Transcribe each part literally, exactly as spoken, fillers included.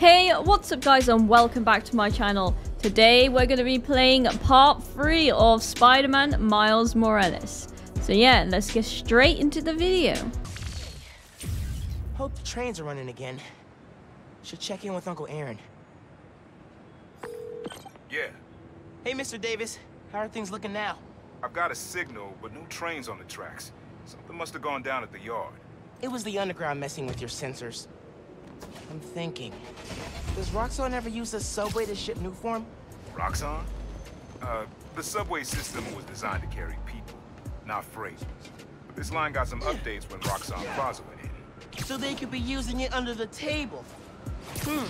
Hey, what's up guys, and welcome back to my channel. Today we're going to be playing part three of Spider-Man Miles Morales. So yeah, let's get straight into the video. Hope the trains are running again. Should check in with Uncle Aaron. Yeah. Hey Mister Davis, how are things looking now? I've got a signal, but no trains on the tracks. Something must have gone down at the yard. It was the underground messing with your sensors. I'm thinking, does Roxxon ever use a subway to ship new form? Roxxon? Uh, the subway system was designed to carry people, not freight. But this line got some updates when Roxxon Plaza went in. So they could be using it under the table. Hmm.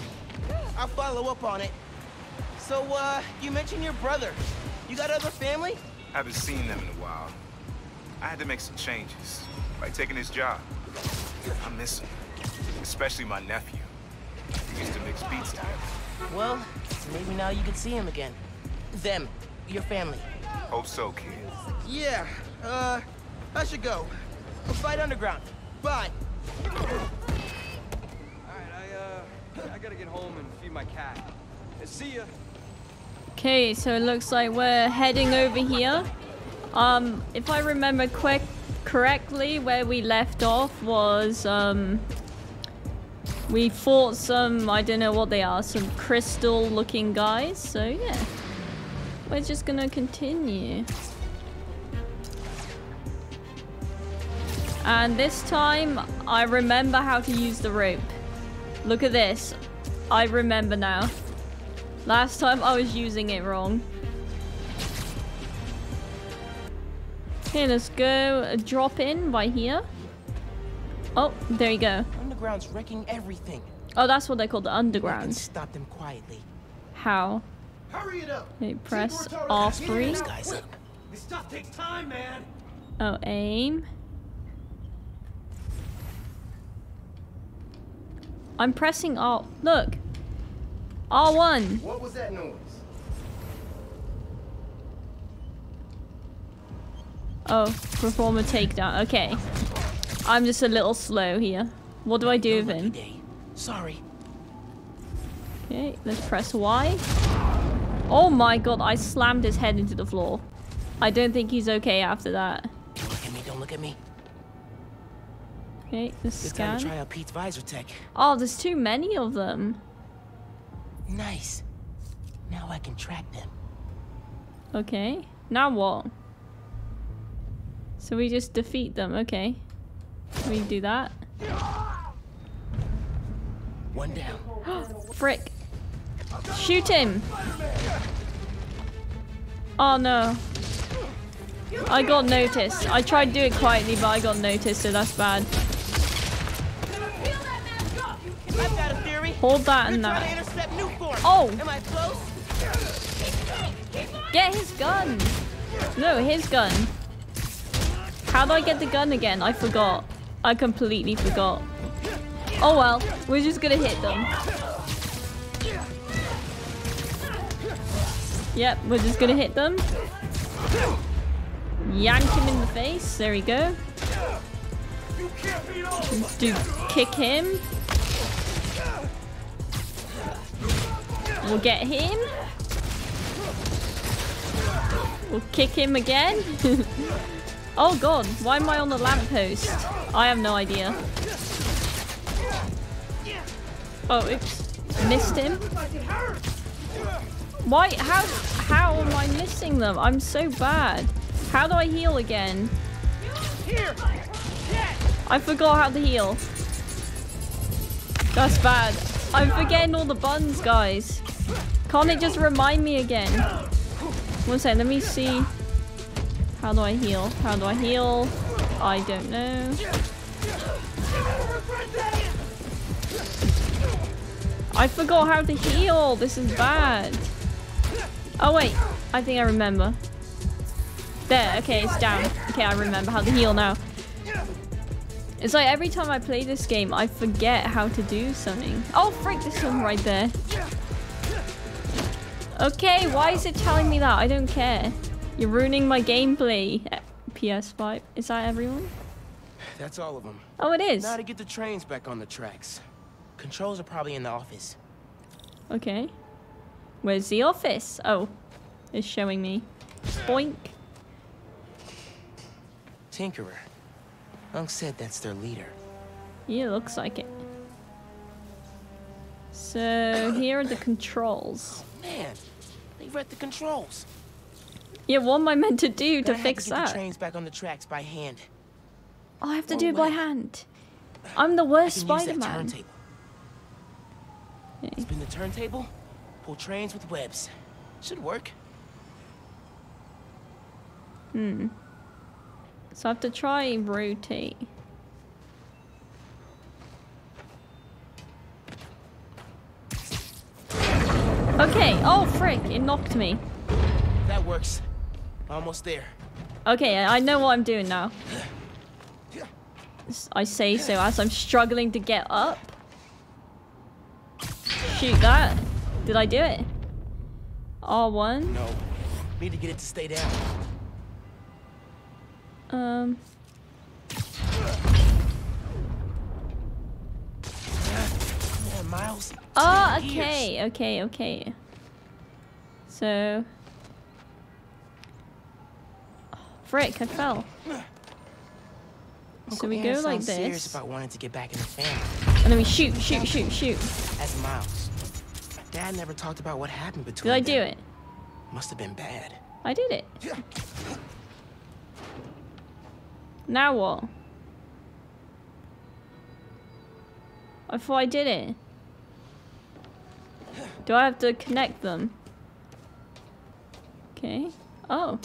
I'll follow up on it. So, uh, you mentioned your brother. You got other family? I haven't seen them in a while. I had to make some changes, like taking his job. I miss him. Especially my nephew. He used to mix beats together. Well, maybe now you can see him again. Them. Your family. Hope so, kid. Yeah, uh, I should go. We'll fight underground. Bye. Alright, I, uh, I gotta get home and feed my cat. See ya. Okay, so it looks like we're heading over here. Um, if I remember quick correctly, where we left off was, um... we fought some, I don't know what they are, some crystal looking guys, so yeah. We're just gonna continue. And this time, I remember how to use the rope. Look at this. I remember now. Last time I was using it wrong. Okay, let's go drop in by here. Oh, there you go. Underground's wrecking everything. Oh, that's what they call the underground. I can stop them quietly. How? Hurry it up. They press R three. These guys up. This stuff takes time, man. Oh, aim. I'm pressing R. Look. R one. What was that noise? Oh, perform a takedown. Okay. I'm just a little slow here. What do I do with him? Sorry. Okay, let's press Y. Oh my god, I slammed his head into the floor. I don't think he's okay after that. Don't look at me, don't look at me. Okay, let's scan. Try out Pete's visor tech. Oh, there's too many of them. Nice. Now I can track them. Okay, now what? So we just defeat them, okay. We do that. One down. Frick. Shoot him. Oh no. I got noticed. I tried to do it quietly, but I got noticed, so that's bad. Hold that and that. Oh! Get his gun! No, his gun. How do I get the gun again? I forgot. I completely forgot. Oh well, we're just gonna hit them. Yep, we're just gonna hit them. Yank him in the face. There we go. Let's do kick him. We'll get him. We'll kick him again. Oh god, why am I on the lamppost? I have no idea. Oh, oops. Missed him. Why? How, how am I missing them? I'm so bad. How do I heal again? I forgot how to heal. That's bad. I'm forgetting all the buttons, guys. Can't it just remind me again? One second, let me see. How do I heal? How do I heal? I don't know. I forgot how to heal. This is bad. Oh, wait. I think I remember. There. Okay, it's down. Okay, I remember how to heal now. It's like every time I play this game, I forget how to do something. Oh, frick. There's someone right there. Okay, why is it telling me that? I don't care. You're ruining my gameplay. P S five. Is that everyone? That's all of them. Oh, it is. Now to get the trains back on the tracks. Controls are probably in the office. Okay. Where's the office? Oh, it's showing me. Boink. Tinkerer. Unc said that's their leader. Yeah, looks like it. So here are the controls. Oh, man, they read the controls. Yeah, what am I meant to do to fix that? I have to get the trains back on the tracks by hand. Oh, I have to do it by hand. I'm the worst Spider-Man. Spin the turntable, pull trains with webs. Should work. Hmm. So I have to try and rotate. Okay. Oh, frick. It knocked me. That works. Almost there. Okay. I know what I'm doing now. I say so as I'm struggling to get up. Shoot that. Did I do it? R one? No. Need to get it to stay down. Um. Yeah, Miles. Oh, okay, okay, okay. So. Oh, frick! I fell. Uncle so we Ann go like this. Serious about wanting to get back in the family. And then we shoot, shoot, shoot, shoot. As Miles. Dad never talked about what happened between. Did I do them. It? Must have been bad. I did it. Now what? I thought I did it. Do I have to connect them? Okay. Oh.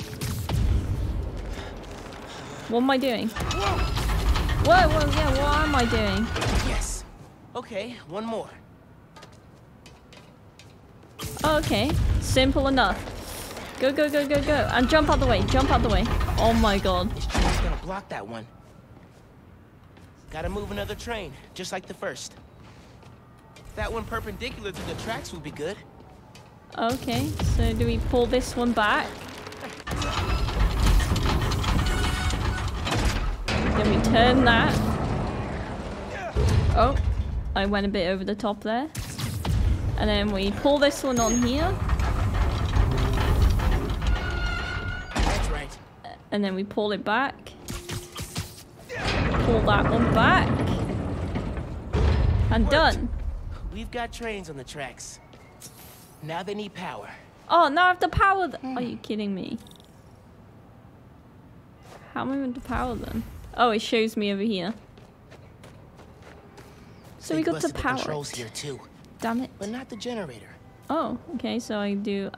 What am I doing? Whoa, whoa, yeah, what am I doing? Yes. Okay, one more. Oh, okay. Simple enough. Go, go, go, go, go. And jump out the way. Jump out the way. Oh my god. Gonna block that one. Gotta move another train, just like the first. That one perpendicular to the tracks will be good. Okay, so do we pull this one back? Then we turn that. Oh, I went a bit over the top there. And then we pull this one on here. That's right. And then we pull it back. Pull that one back. And done. We've got trains on the tracks. Now they need power. Oh, now I have to power them. Mm. Are you kidding me? How am I going to power them? Oh, it shows me over here. So they we got to power. Controls here too. Damn it. But not the generator. Oh, okay. So I do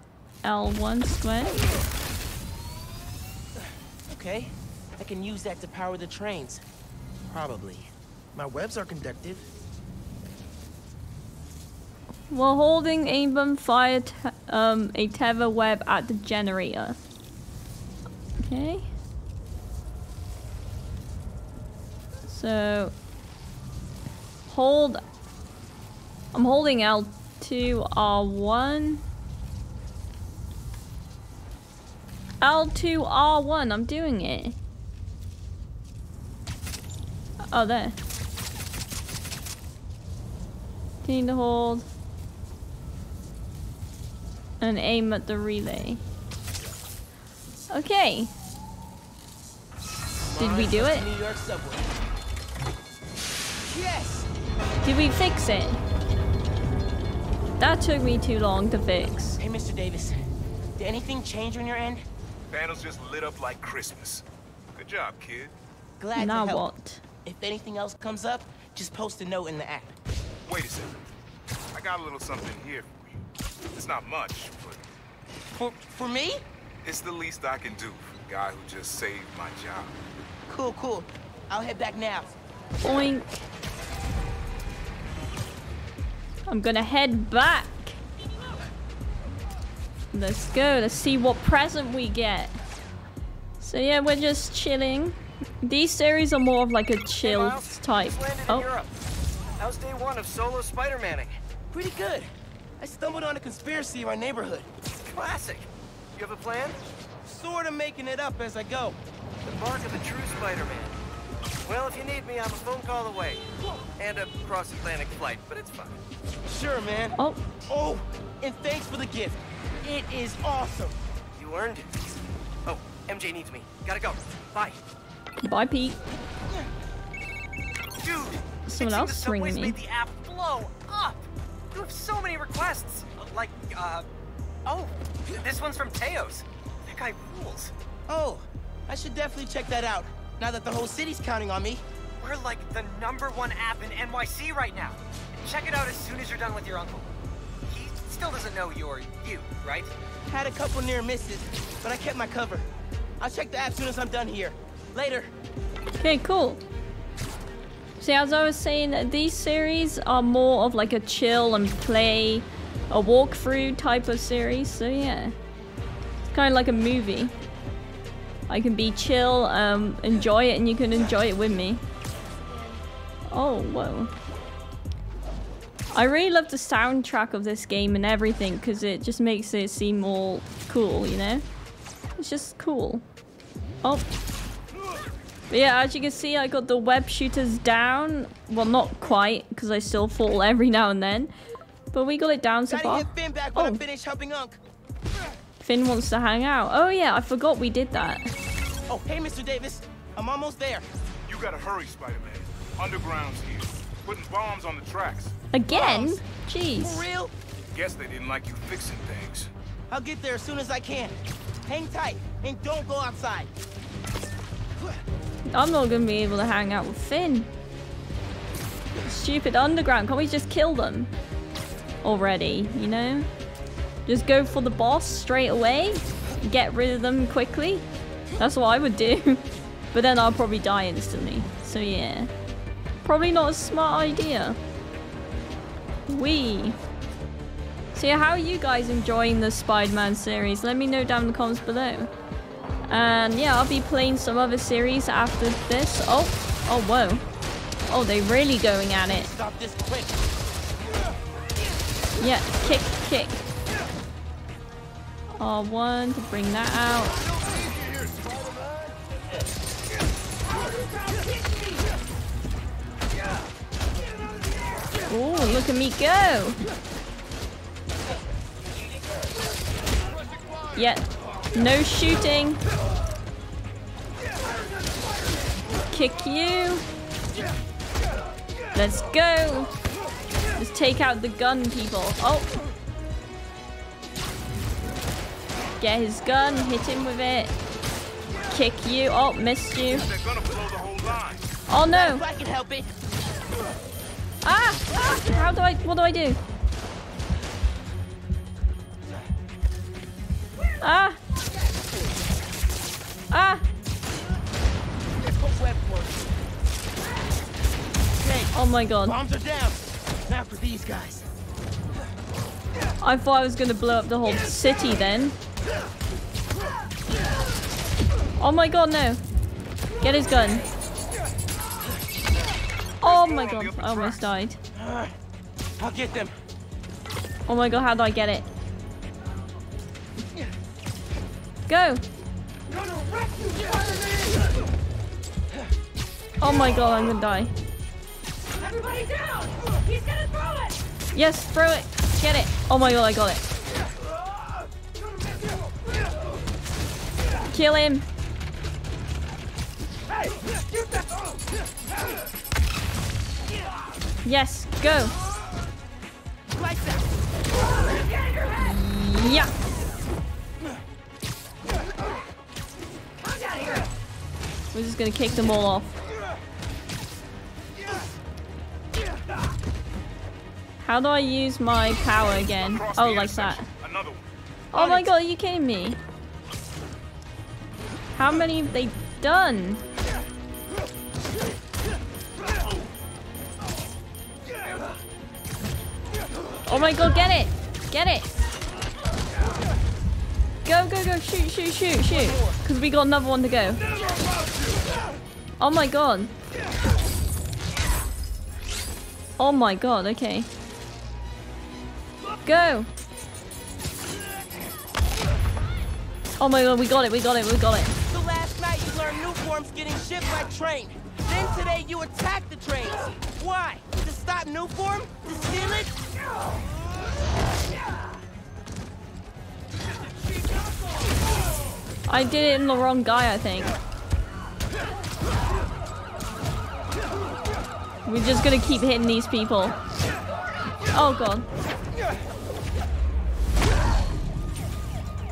L one square. Okay. I can use that to power the trains. Probably. My webs are conductive. While holding aim, fire t um, a tether web at the generator. Okay. So... Hold... I'm holding L two R one. L two R one, I'm doing it. Oh, there. Continue to hold. And aim at the relay. Okay. Did we do it? Yes. Did we fix it? That took me too long to fix. Hey, Mister Davis. Did anything change on your end? Panels just lit up like Christmas. Good job, kid. Glad now to help. What? If anything else comes up, just post a note in the app. Wait a second. I got a little something here for you. It's not much, but... For, for me? It's the least I can do for the guy who just saved my job. Cool, cool. I'll head back now. Boink. I'm gonna head back. Let's go. Let's see what present we get. So yeah, we're just chilling. These series are more of like a chill hey, type. Oh. How's day one of solo Spider-Manning? Pretty good. I stumbled on a conspiracy in my neighborhood. Classic. You have a plan? Sort of making it up as I go. The mark of the true Spider-Man. Well, if you need me, I'm a phone call away. And a cross-Atlantic flight, but it's fine. Sure, man. Oh. Oh, and thanks for the gift. It is awesome. You earned it. Oh, M J needs me. Gotta go. Bye. Bye, Pete. Dude, someone else the ringing me. The app blow up. You have so many requests. Like, uh, oh, this one's from Teos. That guy rules. Oh, I should definitely check that out. Now that the whole city's counting on me. We're like the number one app in N Y C right now. Check it out as soon as you're done with your uncle. He still doesn't know you're you, right? Had a couple near misses, but I kept my cover. I'll check the app as soon as I'm done here. Later. Okay, cool. See, as I was saying, these series are more of like a chill and play, a walkthrough type of series. So yeah, it's kind of like a movie. I can be chill, um, enjoy it, and you can enjoy it with me. Oh, whoa. I really love the soundtrack of this game and everything, because it just makes it seem all cool, you know? It's just cool. Oh. But yeah, as you can see, I got the web shooters down. Well, not quite, because I still fall every now and then. But we got it down so far. Finn back when oh. I finish helping Unc. Finn wants to hang out. Oh yeah, I forgot we did that. Oh, hey, Mister Davis. I'm almost there. You gotta hurry, Spider-Man. Underground's here. Putting bombs on the tracks. Again? Bombs? Jeez. For real? Guess they didn't like you fixing things. I'll get there as soon as I can. Hang tight and don't go outside. I'm not gonna be able to hang out with Finn. Stupid underground. Can't we just kill them already, you know? Just go for the boss straight away, get rid of them quickly. That's what I would do. But then I'll probably die instantly. So yeah, probably not a smart idea. Wee. So yeah, how are you guys enjoying the Spider-Man series? Let me know down in the comments below. And yeah, I'll be playing some other series after this. Oh, oh, whoa. Oh, they're really going at it. Stop this quick. Yeah, kick, kick. R one to bring that out. Oh, look at me go! Yeah, no shooting. Kick you. Let's go. Let's take out the gun, people. Oh. Get his gun, hit him with it. Kick you. Oh, missed you. Oh no! I can help it. Ah! How do I? What do I do? Ah! Ah! Oh my god! Bombs are down. Now for these guys. I thought I was gonna blow up the whole city then. Oh my god, no. Get his gun. Oh my god, I almost died. I'll get them. Oh my god, how do I get it? Go! Oh my god, I'm gonna die. Everybody down! He's gonna throw it! Yes, throw it! Get it! Oh my god, I got it. Kill him. Yes, go. Yeah. We're just gonna kick them all off. How do I use my power again? Oh, like that. Oh my god, are you kidding me? How many have they done? Oh my god, get it! Get it! Go, go, go, shoot, shoot, shoot, shoot! Because we got another one to go. Oh my god. Oh my god, okay. Go! Oh my god, we got it, we got it, we got it. Last night you learned new forms getting shipped by train. Then today you attacked the trains. Why? To stop new form? To steal it? I did it in the wrong guy, I think. We're just gonna keep hitting these people. Oh god.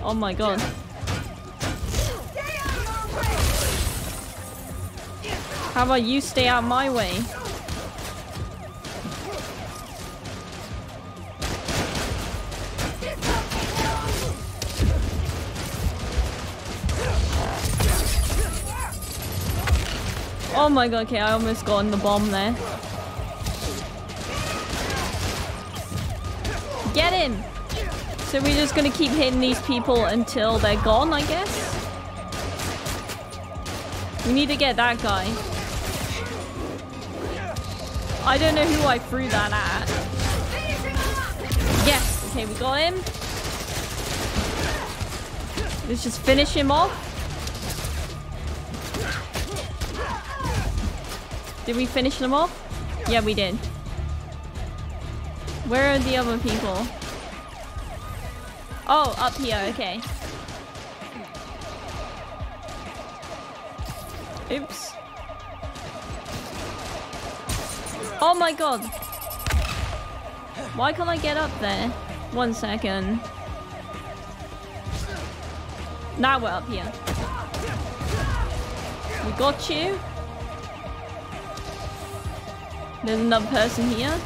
Oh my god. How about you stay out of my way? Oh my god, okay, I almost got in the bomb there. Get him! So we're just gonna keep hitting these people until they're gone, I guess? We need to get that guy. I don't know who I threw that at. Yes! Okay, we got him. Let's just finish him off. Did we finish them off? Yeah, we did. Where are the other people? Oh, up here, okay. Oops. Oh my god! Why can't I get up there? One second. Now we're up here. We got you. There's another person here.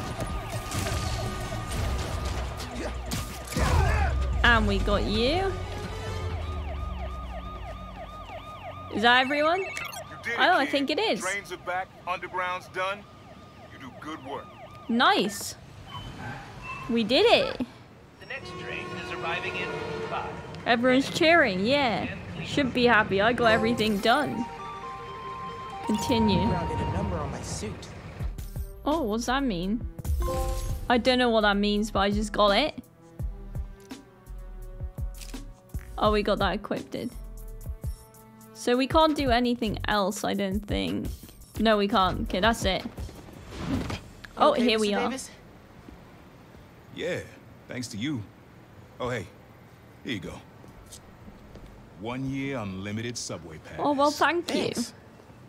And we got you. Is that everyone? Oh, I think it is. Trains are back, underground's done. Do good work. Nice. We did it. The next train is arriving in five. Everyone's cheering, yeah. Should be happy. I got everything done. Continue. A number on my suit. Oh, what's that mean? I don't know what that means, but I just got it. Oh, we got that equipped. So we can't do anything else, I don't think. No, we can't. Okay, that's it. Oh, okay, here we are. Davis? Yeah, thanks to you. Oh, hey, here you go. One year unlimited subway pass. Oh, well, thank thanks. you.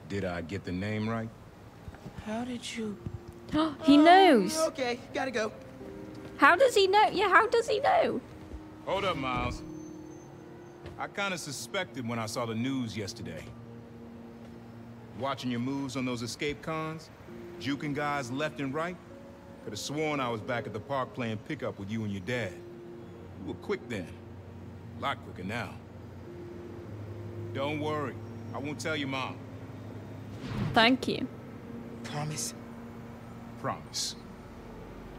Did I get the name right? How did you... He knows. Um, okay, gotta go. How does he know? Yeah, how does he know? Hold up, Miles. I kind of suspected when I saw the news yesterday. Watching your moves on those escape cons. Juking guys left and right. Could have sworn I was back at the park playing pickup with you and your dad. You were quick then. A lot quicker now. Don't worry. I won't tell your mom. Thank you. Promise. Promise.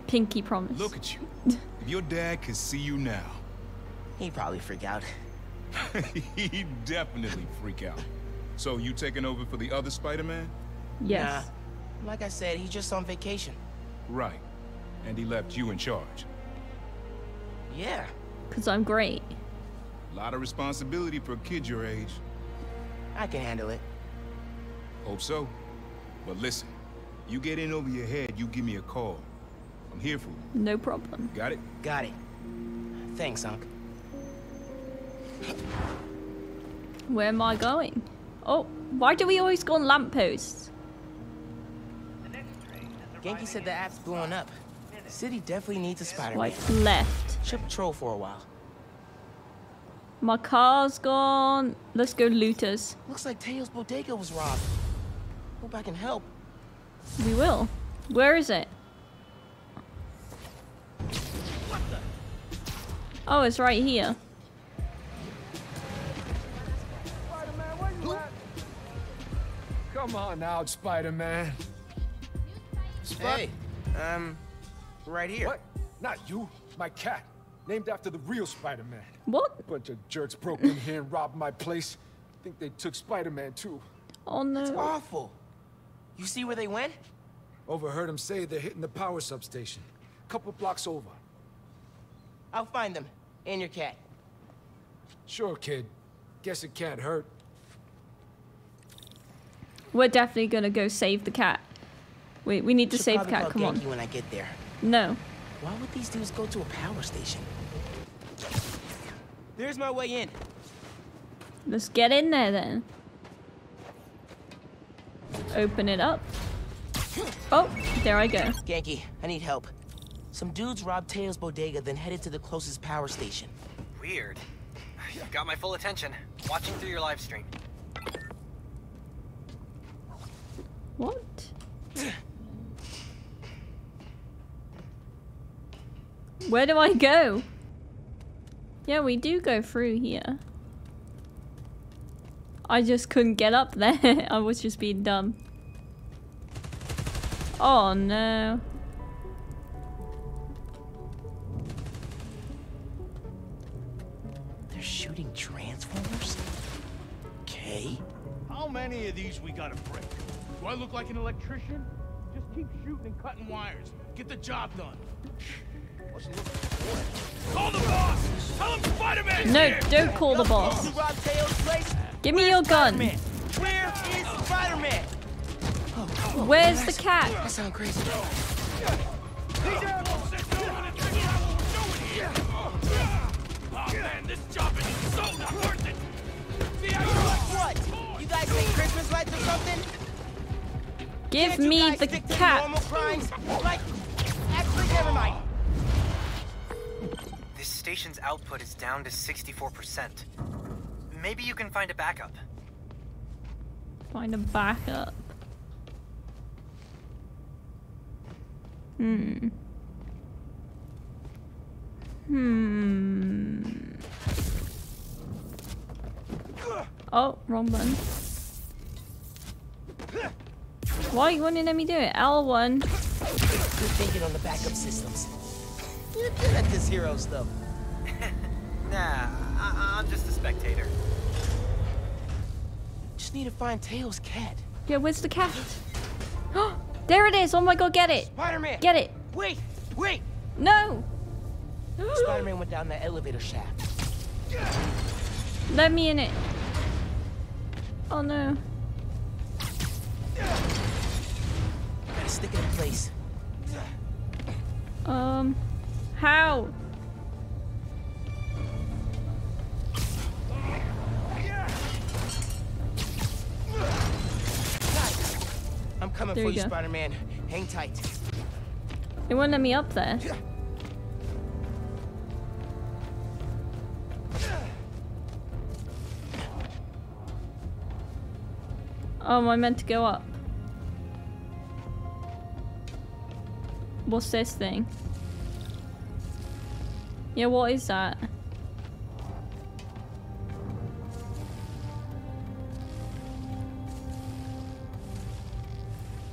Pinky promise. Look at you. If your dad could see you now. He'd probably freak out. He'd definitely freak out. So you taking over for the other Spider-Man? Yes. Nah. Like I said, he's just on vacation. Right. And he left you in charge. Yeah. Because I'm great. A lot of responsibility for a kid your age. I can handle it. Hope so. But listen, you get in over your head, you give me a call. I'm here for you. No problem. Got it? Got it. Thanks, Unc. Where am I going? Oh, why do we always go on lampposts? Genki said the app's blowing up. The city definitely needs a Spider-Man. Swipe left. Should patrol for a while. My car's gone. Let's go looters. Looks like Teo's bodega was robbed. Hope I can help. We will. Where is it? What the? Oh, it's right here. Spider-Man, where you at? Come on out, Spider-Man. Hey, um, right here. What? Not you, my cat. Named after the real Spider-Man. What? Bunch of jerks broke in here and robbed my place. Think they took Spider-Man too. Oh no. That's awful. You see where they went? Overheard them say they're hitting the power substation. A couple blocks over. I'll find them. And your cat. Sure, kid. Guess it can't hurt. We're definitely gonna go save the cat. Wait, we need to save the cat. Come on. When I get there. No. Why would these dudes go to a power station? There's my way in. Let's get in there then. Open it up. Oh, there I go. Genki, I need help. Some dudes robbed Tails' bodega, then headed to the closest power station. Weird. You got my full attention. Watching through your live stream. What? Where do I go? Yeah, we do go through here. I just couldn't get up there. I was just being dumb. Oh no. They're shooting transformers? Okay. How many of these we gotta break? Do I look like an electrician? Just keep shooting and cutting wires. Get the job done. What's the look for? Call the boss! Tell him Spider-Man! No, don't call the boss. Give me your gun. Where is Spider-Man? Where's the cat? That sounds crazy. Oh man, this job is so not worth it. What? You guys think Christmas lights or something? Give me the cat. Like, actually, never mind. This station's output is down to sixty-four percent. Maybe you can find a backup. Find a backup. Hmm. Hmm. Oh, wrong button. Why you wouldn't let me do it? L one. Good thinking on the backup systems. You're good at this hero stuff. Nah, I I'm just a spectator. Just need to find Tails' cat. Yeah, where's the cat? There it is! Oh my god, get it! Spider-Man! Get it! Wait! Wait! No! Spider-Man went down the elevator shaft. Let me in it. Oh no. Gotta stick it in place. Um... How? I'm coming there for you, you Spider-Man. Hang tight. It won't let me up there. Oh, am I meant to go up? What's this thing? Yeah, what is that?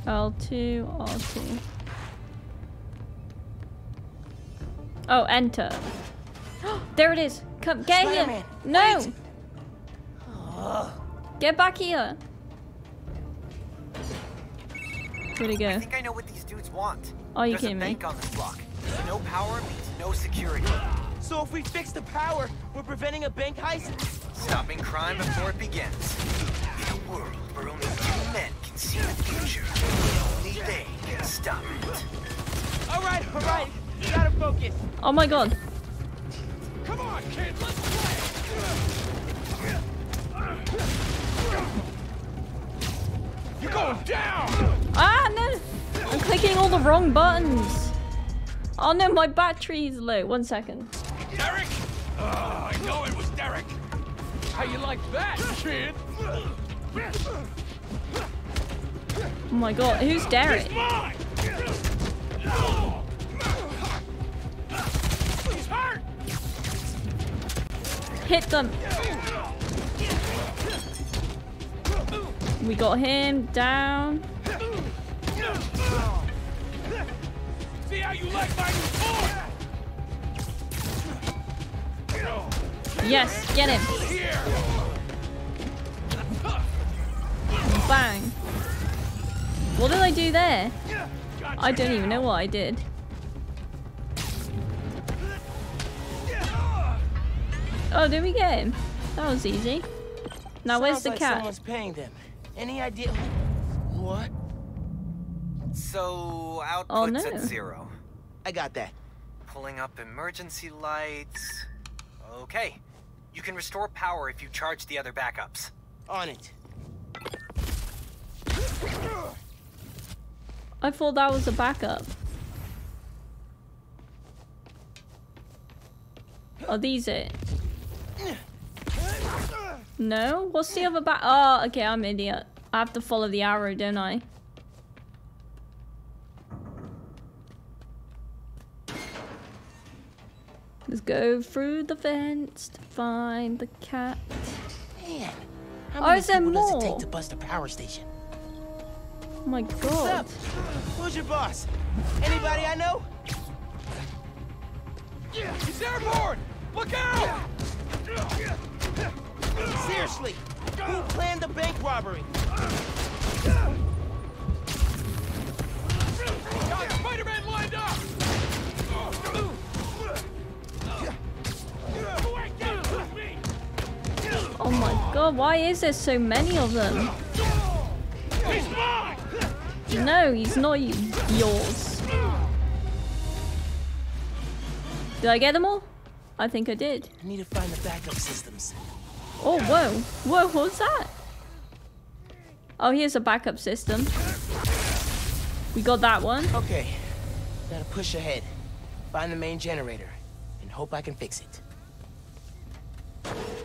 L two, R two. Oh, enter. There it is. Come, get Spider-Man, here. No. Wait. Get back here. Where'd it go? I think I know what these dudes want. Oh, you kidding me? There's a bank on this block. No power means no security. So if we fix the power, we're preventing a bank heist? Stopping crime before it begins. In a world where only two men can see the future, only they can stop it. All right, all right, you gotta focus. Oh my god. Come on, kid, let's play. You're going down. Ah, no. I'm clicking all the wrong buttons. Oh no, my battery's low. One second. Derek? Oh, I know it was Derek. How you like that, kid? Oh my god, who's Derek? He's hurt. Hit them. We got him down. See how you like my form? Yes, get him. Bang. What did I do there? I don't even know what I did. Oh, did we get him? That was easy. Now, where's the cat? Someone's paying them. Any idea? what? So output's oh, no. at zero. I got that. Pulling up emergency lights. Okay. You can restore power if you charge the other backups. On it. I thought that was a backup. Are these it? No? What's the other back? Oh, okay, I'm an idiot. I have to follow the arrow, don't I? Let's go through the fence to find the cat. Man, how many oh, is there more? Does it take to bust a power station? Oh my god. What's up? Who's your boss? Anybody I know? He's airborne! Look out! Seriously, who planned the bank robbery? Got Spider-Man lined up! Oh my god, why is there so many of them? He's mine! No, he's not yours. Did I get them all? I think I did. I need to find the backup systems. Oh, whoa. Whoa, what's that? Oh, here's a backup system. We got that one. Okay. Gotta push ahead. Find the main generator and hope I can fix it.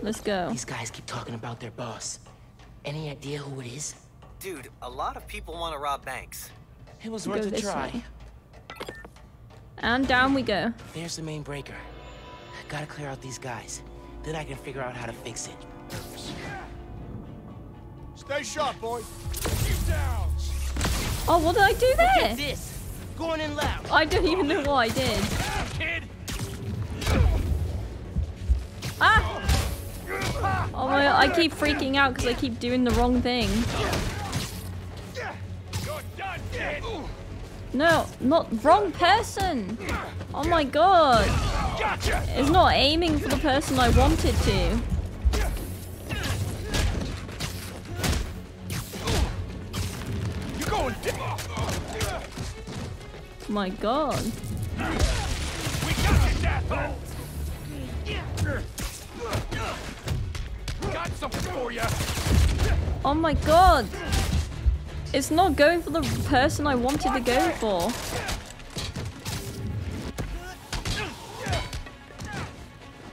Let's go. These guys keep talking about their boss. Any idea who it is? Dude, a lot of people want to rob banks. It was worth a try. Way. And down we go. There's the main breaker. Gotta clear out these guys. Then I can figure out how to fix it. Stay sharp, boy. Keep down. Oh, what did I do there? Look at this. Going in loud. I don't even know what I did. Kid. Ah! Oh my god, I keep freaking out because I keep doing the wrong thing. You're done, kid. No, not wrong person. Oh my god. Gotcha. It's not aiming for the person I wanted to. You're going my god. We got you, Death. Got something for you. Oh my god. It's not going for the person I wanted to go for.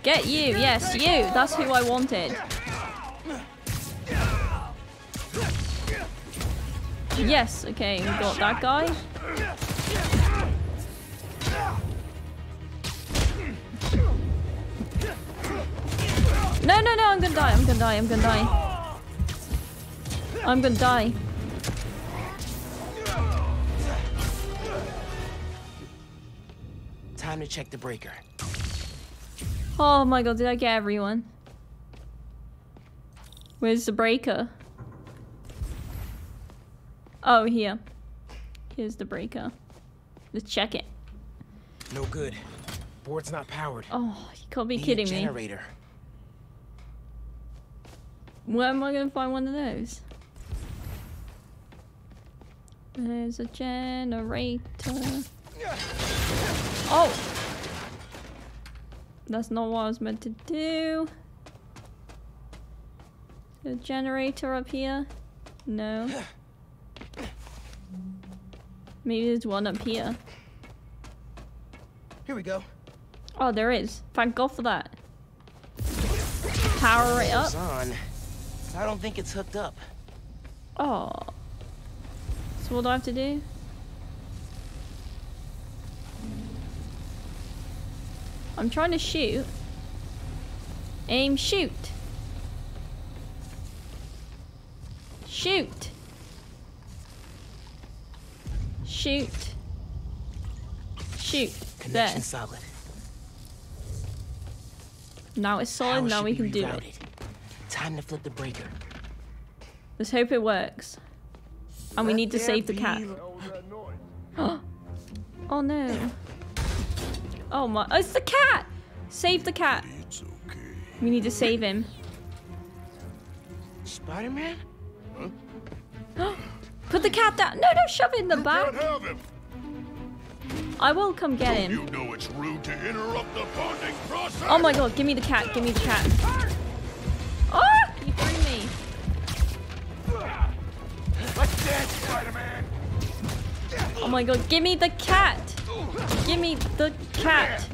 Get you, yes, you. That's who I wanted. Yes, okay, we got that guy. No, no, no, I'm gonna die, I'm gonna die, I'm gonna die. I'm gonna die. Time to check the breaker. Oh my god, did I get everyone? Where's the breaker? Oh, here. Here's the breaker. Let's check it. No good. Board's not powered. Oh, you can't be Need kidding a generator. me. Where am I gonna find one of those? There's a generator. Oh! That's not what I was meant to do. The generator up here? No. Maybe there's one up here. Here we go. Oh, there is. Thank God for that. Power it up. On. I don't think it's hooked up. Oh. So what do I have to do? I'm trying to shoot. Aim, shoot. Shoot. Shoot. Shoot. Connection there. Solid. Now it's solid, Power now we can do it. Time to flip the breaker. Let's hope it works. And Let we need to save the cat. Oh no. Oh my, oh, it's the cat! Save the cat. It's okay. We need to save him. Spider-Man? Huh? Put the cat down. No, no, shove it in the you back. Have him. I will come get him. You know it's rude to interrupt the bonding process. Oh my god, give me the cat, give me the cat. Oh, you threw me. Let's dance, Spider-Man. Oh my god, give me the cat. Give me the cat.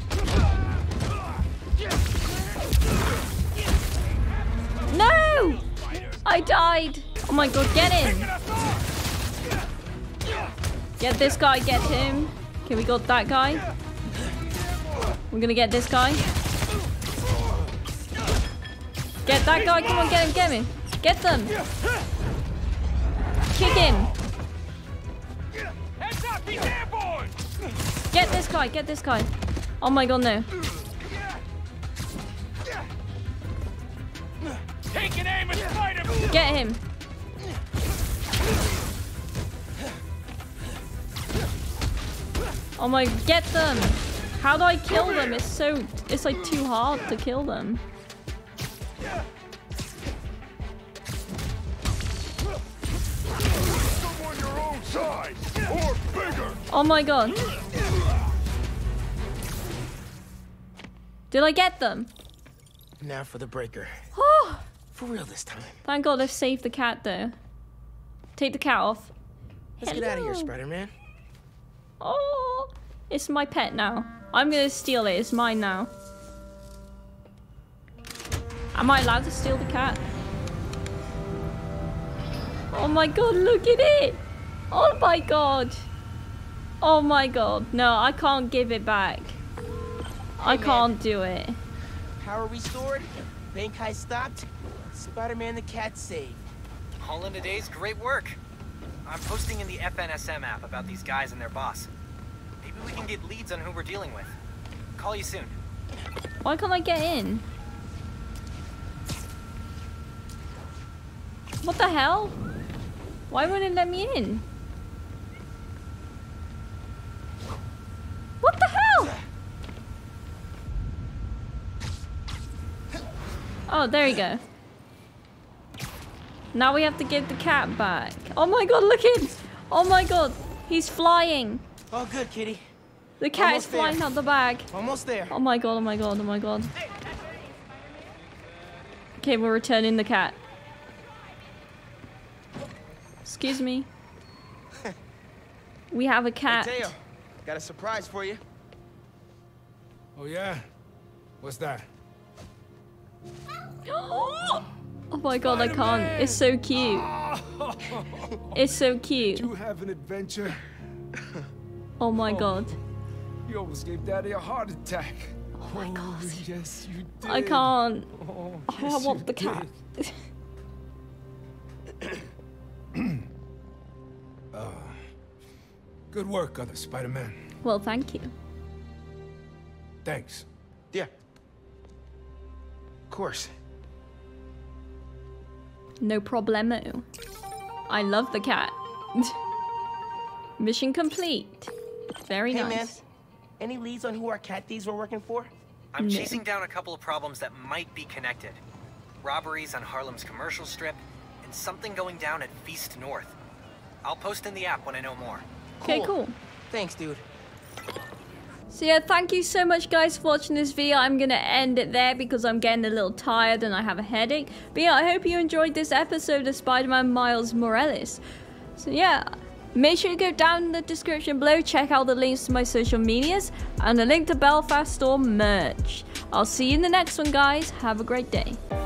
No! I died. Oh my god, get in. Get this guy, get him. Okay, we got that guy. We're gonna get this guy. Get that guy, come on, get him, get him. Get them. Kick him. Get this guy, get this guy. Oh my god, no. Take an aim at Spider-Man. Get him. Oh my, get them! How do I kill them? It's so, it's like too hard to kill them. Someone your own size or bigger. Oh my god. Did I get them? Now for the breaker. Oh! For real this time. Thank god I've saved the cat though. Take the cat off. Let's Hello. Get out of here, Spider-Man. Oh, it's my pet now. I'm gonna steal it. It's mine now. Am I allowed to steal the cat? Oh my god, look at it. Oh my god. Oh my god. No, I can't give it back. Hey, I can't man. do it. Power restored. Bank heist stopped. Spider-Man the cat saved. All in a day's great work. I'm posting in the F N S M app about these guys and their boss. Maybe we can get leads on who we're dealing with. Call you soon. Why can't I get in? What the hell? Why wouldn't it let me in? What the hell? Oh, there you go. Now we have to give the cat back. Oh my god, look at him! Oh my god, he's flying! Oh good, kitty. The cat Almost is flying there. out the bag. Almost there. Oh my god, oh my god, oh my god. Okay, we're returning the cat. Excuse me. We have a cat. Hey, Teo, got a surprise for you. Oh yeah? What's that? Oh! Oh my god, I can't. It's so cute. It's so cute. Do you have an adventure? Oh my god. You almost gave Daddy a heart attack. Oh my god. Yes, you did. I can't. Oh, I want the cat. uh, good work, other Spider-Man. Well, thank you. Thanks. Yeah. Of course. No problemo. I love the cat. Mission complete. Very hey nice. Man, any leads on who our cat thieves were working for? I'm no. chasing down a couple of problems that might be connected. Robberies on Harlem's commercial strip, and something going down at Feast North. I'll post in the app when I know more. Okay, cool. cool. Thanks, dude. So yeah, thank you so much guys for watching this video. I'm gonna end it there because I'm getting a little tired and I have a headache. But yeah, I hope you enjoyed this episode of Spider-Man Miles Morales. So yeah, make sure you go down in the description below, check out the links to my social medias and the link to Belfast Store merch. I'll see you in the next one guys, have a great day.